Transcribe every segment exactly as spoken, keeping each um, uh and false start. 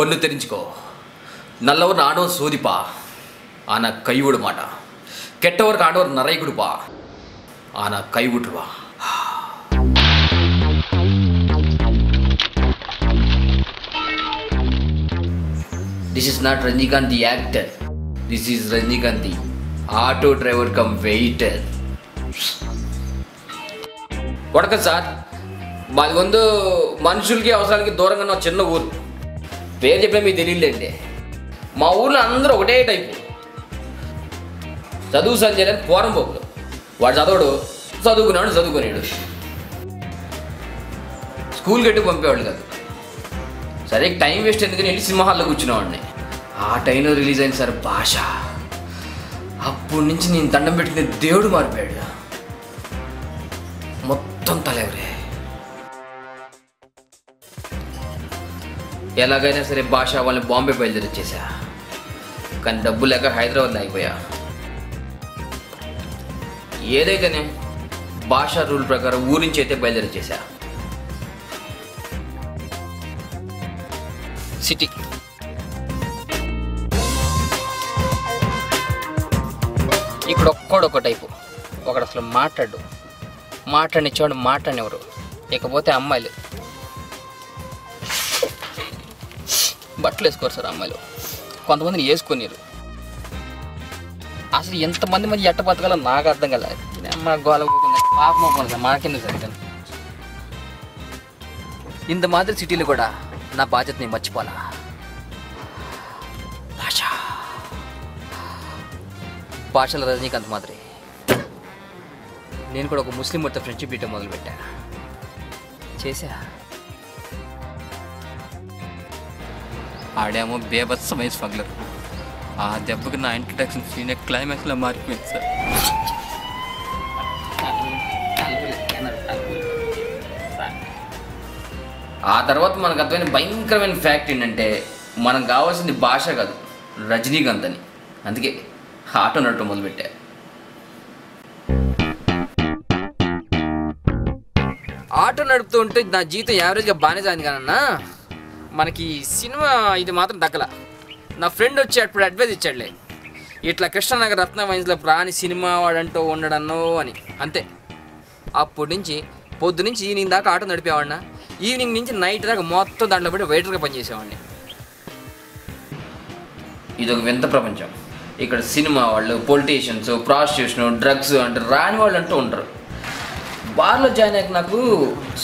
ఒళ్ళు తెరించుకో, నల్లవరు ఆడవరు సోదిపా, ఆన కైవుడు మాట, కెట్టవరకు ఆడవరు నరైగుడుపా, ఆన కైవుడువా. This is not Rajnikanth the actor. This is Rajnikanth the auto driver come waiter. Vadakkam sir, మాది వంద మనుషులకి అవసరానికి దూరంగా నా చిన్న ఊరు, పేరు చెప్పినా మీకు తెలియలేండి. మా ఊర్లో అందరూ ఒకటే టైపు, చదువు సంజయ్ పోరం పోకులు, వాడు చదవడు, చదువుకున్నాడు చదువుకునేడు, స్కూల్ గట్టి పంపేవాళ్ళు కాదు. సరే టైం వేస్ట్ ఎందుకని వెళ్ళి సినిమా హాల్లో కూర్చునేవాడిని. ఆ టైంలో రిలీజ్ అయింది సార్ భాష. అప్పటి నుంచి నేను దండం పెట్టుకునే దేవుడు మారిపోయాడు, మొత్తం తలెవరే. ఎలాగైనా సరే భాష వాళ్ళని బాంబే బయలుదేరి వచ్చేసా, కానీ డబ్బు లేక హైదరాబాద్లో అయిపోయా. ఏదైతేనే భాష రూల్ ప్రకారం ఊరి నుంచి అయితే బయలుదేరి వచ్చేసా. సిటీ ఇక్కడ ఒక్కడొక్క టైపు, ఒకడు అసలు మాట్లాడు, మాట్లాడినిచ్చేవాడు మాట్లాడినెవరు, ఇకపోతే అమ్మాయిలు బట్టలు వేసుకోరు సార్, అమ్మాయిలు కొంతమందిని వేసుకునేరు. అసలు ఎంతమంది మంది ఎట్ట బతకాలో నాకు అర్థం కాలేదు. మన గోళ పాపం సార్, మాకెందుకు సార్ ఇంత మాదిరి సిటీలు కూడా. నా బాధ్యత నేను మర్చిపోలా. భాష భాషల రజనీకాంత్ మాదిరి నేను కూడా ఒక ముస్లిం వారితో ఫ్రెండ్షిప్ ఇవ్వడం మొదలుపెట్టా, చేశా. ఆడేమో బేబత్సమైజ్ ఫగ్లర్, ఆ దెబ్బకి నా ఇంట్రడక్షన్ సీన్ క్లైమాక్స్లో మారిపోయింది సార్. ఆ తర్వాత మనకు అర్థమైన భయంకరమైన ఫ్యాక్ట్ ఏంటంటే, మనం కావాల్సింది భాష కాదు, రజనీకాంత్ అని. అందుకే ఆటో నడటం మొదలుపెట్టా. ఆటో నడుపుతూ ఉంటే నా జీతం యావరేజ్గా బాగానే సాగింది కానన్నా, మనకి సినిమా ఇది మాత్రం దక్కల. నా ఫ్రెండ్ వచ్చి అప్పుడు అడ్వైజ్ ఇచ్చాడులే, ఇట్లా కృష్ణనగర్ రత్న వైన్స్లో రాని సినిమా వాడంటూ ఉండడన్నో అని. అంతే, అప్పటి నుంచి పొద్దు నుంచి ఈవినింగ్ దాకా ఆటో నడిపేవాడినా, ఈవినింగ్ నుంచి నైట్ దాకా మొత్తం దాంట్లో పెట్టి వెయిటర్గా పనిచేసేవాడిని. ఇదొక వింత ప్రపంచం. ఇక్కడ సినిమా వాళ్ళు, పొలిటీషియన్స్, ప్రాస్టిట్యూషన్, డ్రగ్స్ అంటే రాని వాళ్ళు అంటూ ఉంటారు. బార్లో జాయిన్ అయ్యాక నాకు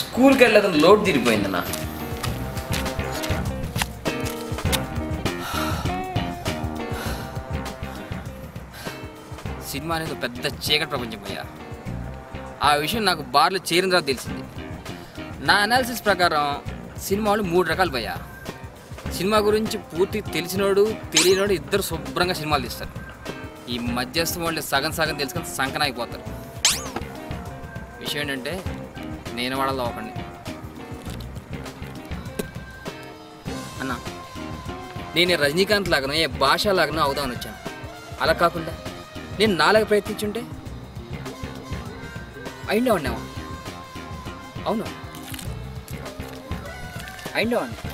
స్కూల్కి వెళ్ళేది లోటు తిరిగిపోయిందన్న. సినిమా అనేది పెద్ద చీకటి ప్రపంచం అయ్యా. ఆ విషయం నాకు బార్లో చేరిన తర్వాత తెలిసింది. నా అనాలిసిస్ ప్రకారం సినిమాలు మూడు రకాలు పోయా. సినిమా గురించి పూర్తి తెలిసినోడు, తెలియనోడు ఇద్దరు శుభ్రంగా సినిమాలు తీస్తారు. ఈ మధ్యస్థం వాళ్ళు సగం సగం తెలుసుకొని సంకనాగిపోతారు. విషయం ఏంటంటే, నేను వాళ్ళలో ఒకడిని అన్నా. నేను రజనీకాంత్ లాగను, ఏ భాష లాగనో అవుదామని వచ్చాను. అలా కాకుండా నేను నాలుగు ప్రయత్నించుంటే అయినా ఉన్నావా? అవును, అయినా ఉన్నా.